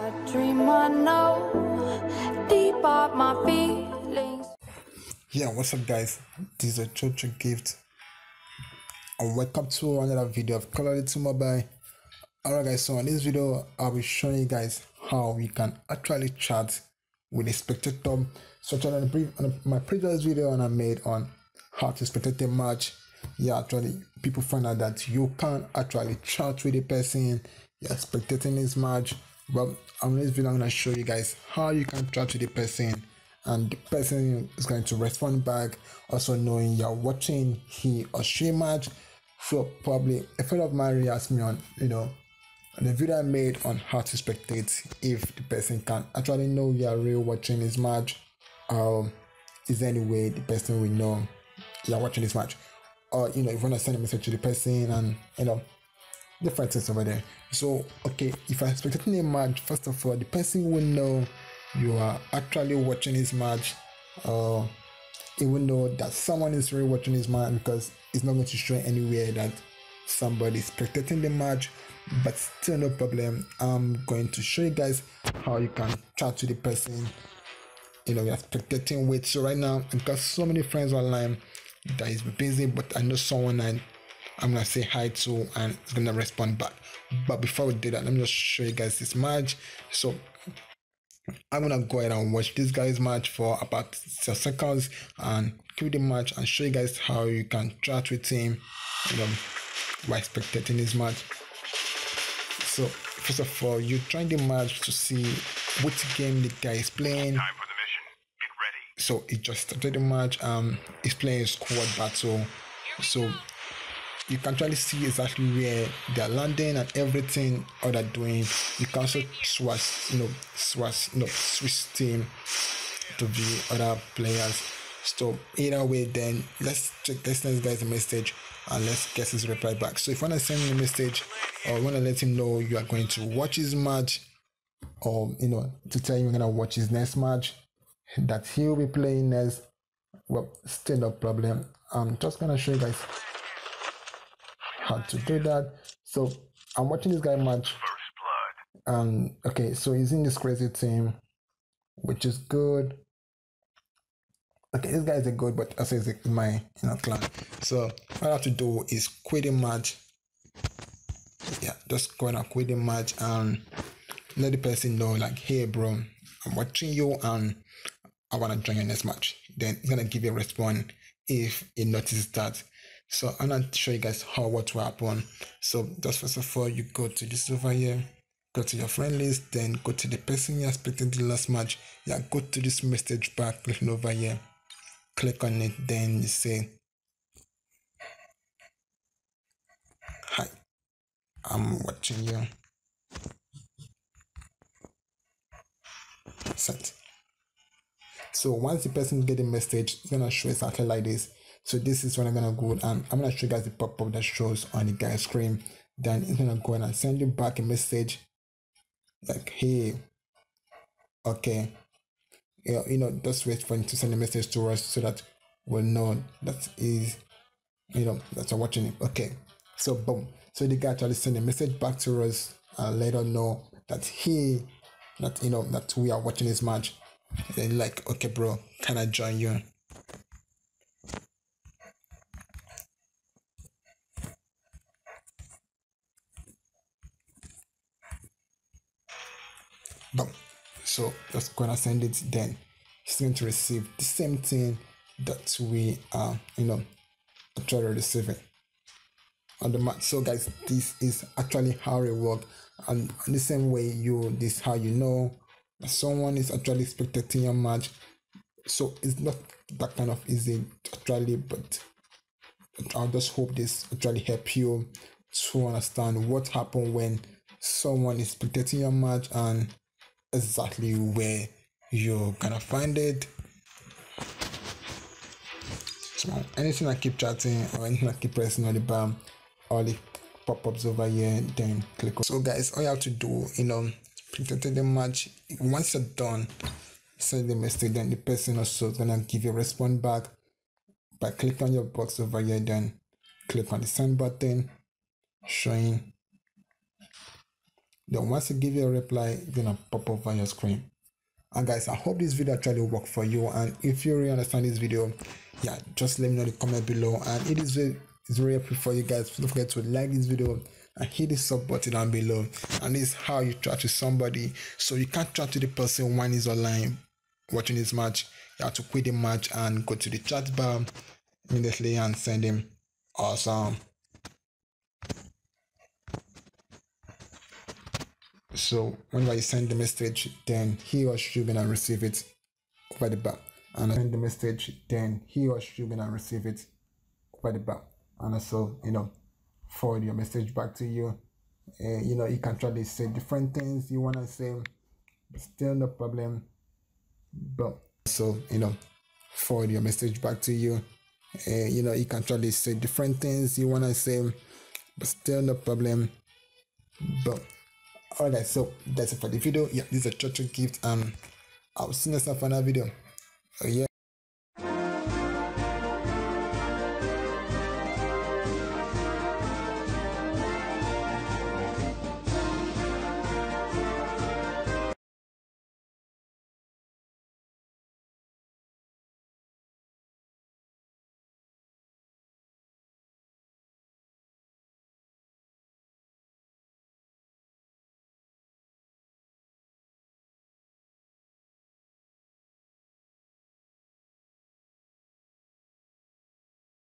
I dream I know deep up my feelings. Yeah, what's up guys, this is Ochoochogift and welcome to another video of Call of Duty Mobile. Alright guys, so in this video I'll be showing you guys how we can actually chat with a spectator. So on my previous video and I made on how to spectate a match, yeah, actually people find out that you can actually chat with a person you're spectating this match. But on this video I'm going to show you guys how you can chat with the person and the person is going to respond back, also knowing you're watching he or she match. So probably a friend of mine asked me on the video I made on how to spectate if the person can actually know you're really watching this match. Is there any way the person will know you're watching this match? Or if you want to send a message to the person and different things over there. So okay, if I'm spectating a match, first of all the person will know you are actually watching his match. It will know that someone is really watching his match because it's not going to show anywhere that somebody's spectating the match. But still no problem, I'm going to show you guys how you can chat to the person you're spectating with. So right now I've got so many friends online that is busy, but I know someone I'm gonna say hi to and it's gonna respond back. But before we do that, let me just show you guys this match. So I'm gonna go ahead and watch this guy's match for about 6 seconds and queue the match and show you guys how you can chat with him by spectating this match. So first of all, you try the match to see which game the guy is playing. Time for the mission. Get ready. So he just started the match. He's playing squad battle, so you can actually see exactly where they're landing and everything or they're doing. You can also switch, switch team to the other players. So either way, then let's check this guy's message and let's get his reply back. So if you want to send him a message or want to let him know you are going to watch his match, or to tell him you're gonna watch his next match that he'll be playing next, well, still no problem. I'm just gonna show you guys how to do that. So I'm watching this guy match. First blood. Okay, so he's in this crazy team, which is good. Okay, this guy is a good, but also is my clan. So what I have to do is quit the match. Yeah, just go and quit the match and let the person know like, hey bro, I'm watching you and I wanna join your next match. Then he's gonna give you a response if he notices that. So I'm gonna show you guys what will happen. So just first of all, you go to this over here, go to your friend list, then go to the person you're expecting the last match. Yeah, go to this message bar, click over here, click on it, then you say, hi, I'm watching you. Set. So once the person get the message, it's gonna show exactly like this. So this is when I'm gonna go and I'm gonna show you guys the pop-up that shows on the guy's screen. Then it's gonna go and send you back a message like, hey, okay, just wait for him to send a message to us so that we'll know that is that you're watching it. Okay, so boom, so the guy actually send a message back to us and let us know that that we are watching this match. Then like, okay bro, can I join you? So just gonna send it, then it's going to receive the same thing that we are actually receiving on the match. So guys, this is actually how it works, and the same way this how you know that someone is actually spectating your match. So it's not that kind of easy actually, but I just hope this actually help you to understand what happened when someone is spectating your match and exactly where you're gonna find it. So anything I keep chatting or anything I keep pressing on the bar, all the pop-ups over here, then click on. So guys, all you have to do, spectating the match. Once you're done, send the message, then the person also is gonna give you a response back by clicking on your box over here, then click on the send button showing Then once you give it a reply, it's gonna pop up on your screen. And guys, I hope this video actually worked for you, and if you really understand this video, yeah, just let me know in the comment below. And it is really helpful for you guys. Don't forget to like this video and hit the sub button down below. And this is how you chat with somebody. So you can't chat to the person when he's online watching this match. You have to quit the match and go to the chat bar immediately and send him awesome. So whenever you send the message, then he or she gonna receive it over the bar. And I send the message, then he or she gonna receive it over the bar. And also, you know, forward your message back to you. You know, you can try to say different things you want to say, but still no problem. But so, you know, forward your message back to you. You know, you can try to say different things you want to say, but still no problem. But all right, so that's it for the video. Yeah, this is Ochoochogift, and I'll see you next time for another video. Oh yeah.